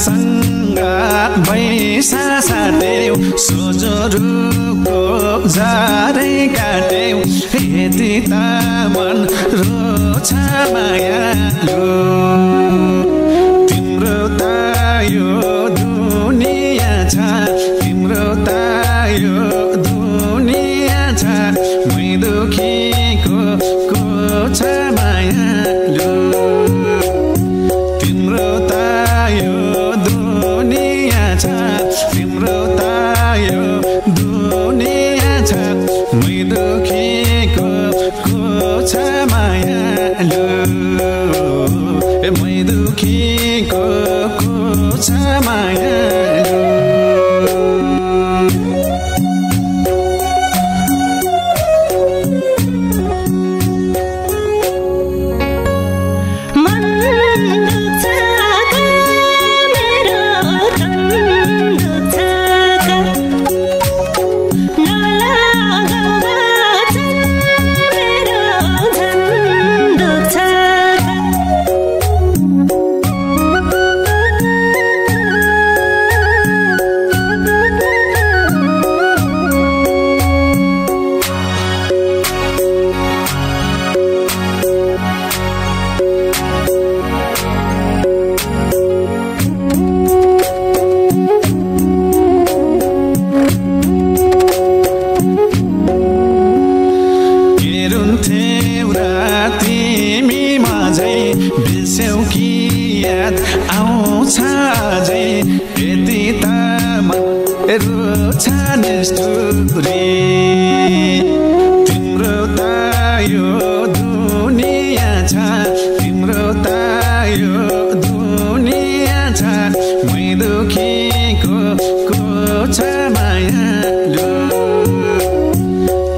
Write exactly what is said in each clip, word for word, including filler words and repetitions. संगत भैसा साट्यौ सोझो रुखको झरै काट्यौ यति त मन रोछ मायालु तिम्रो त यो दुनिया छ तिम्रो त यो दुनिया छ मै दुखीको को छ मायालु तिम्रो त यो तिम्रो त यो दुनिया छ मै दुखीको को छ मायालु मै दुखीको को छ मायालु आउँछ अझै यति त मन रोछ निष्ठुरी तिम्रो त यो दुनिया छ तिम्रो त यो दुनिया छ मै दुखीको को छ मायालु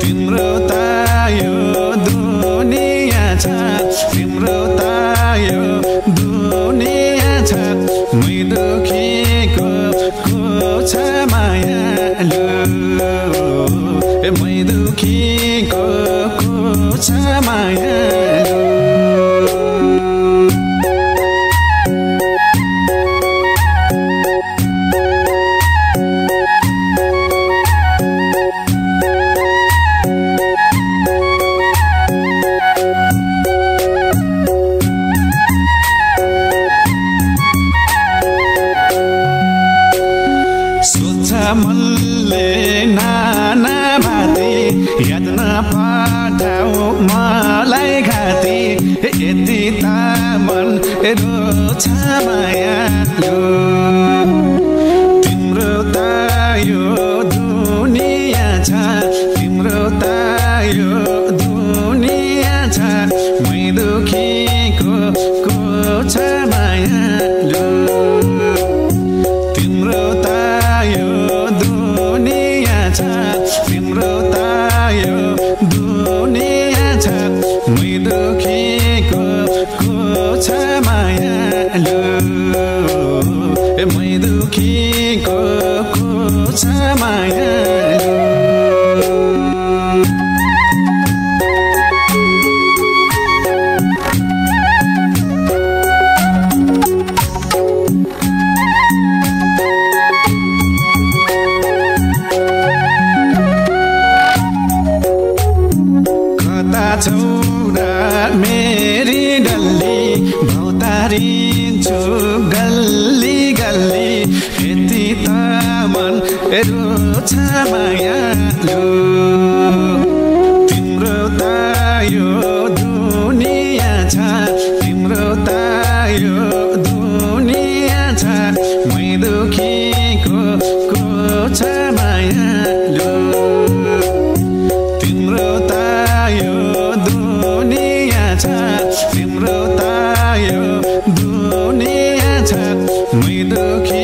तिम्रो त यो दुनिया छ तिम्रो त यो मै दुखीको को छ मायालु मै दुखीको को छ मायालु मनले नाना भाती याद नपठाऊ मलाई घाती यति त मन रोछ मायालु तिम्रो त यो दुनिया छ तिम्रो त यो दुनिया छ मै दुखीको को छ मायालु तिम्रो त यो तिम्रो त यो दुनिया छ मै दुखीको को छ मायालु मै दुखीको को छ मायालु मेरी डल्ली भौतारिन्छु गल्ली गल्ली यति त मन रोछ मायालु तिम्रो त यो दुनिया छ तिम्रो त यो दुनिया छ मै दुखीको को छ मायालु तिम्रो त यो दुनिया छ तिम्रो त दुखी